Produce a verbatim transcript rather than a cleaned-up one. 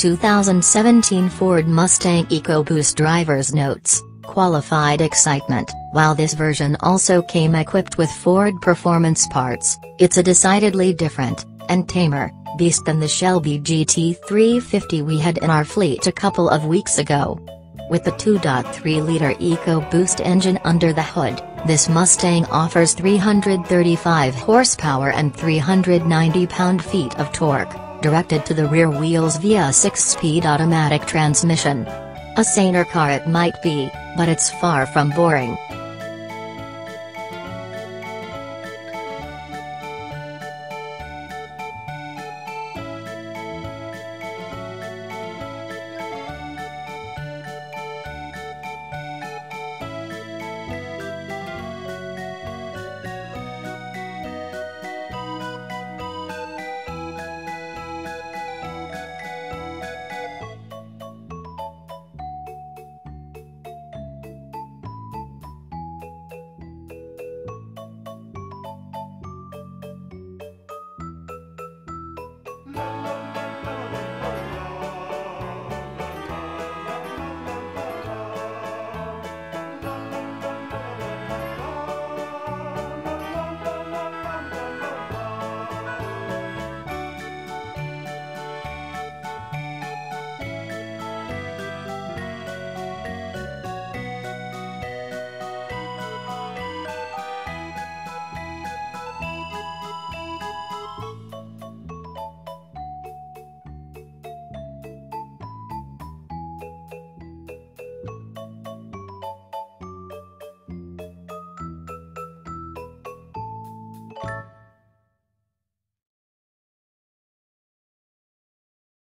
two thousand seventeen Ford Mustang EcoBoost driver's notes, qualified excitement. While this version also came equipped with Ford performance parts, it's a decidedly different, and tamer, beast than the Shelby G T three fifty we had in our fleet a couple of weeks ago. With the two point three liter EcoBoost engine under the hood, this Mustang offers three hundred thirty-five horsepower and three hundred ninety pound-feet of torque, directed to the rear wheels via a six-speed automatic transmission. A saner car it might be, but it's far from boring.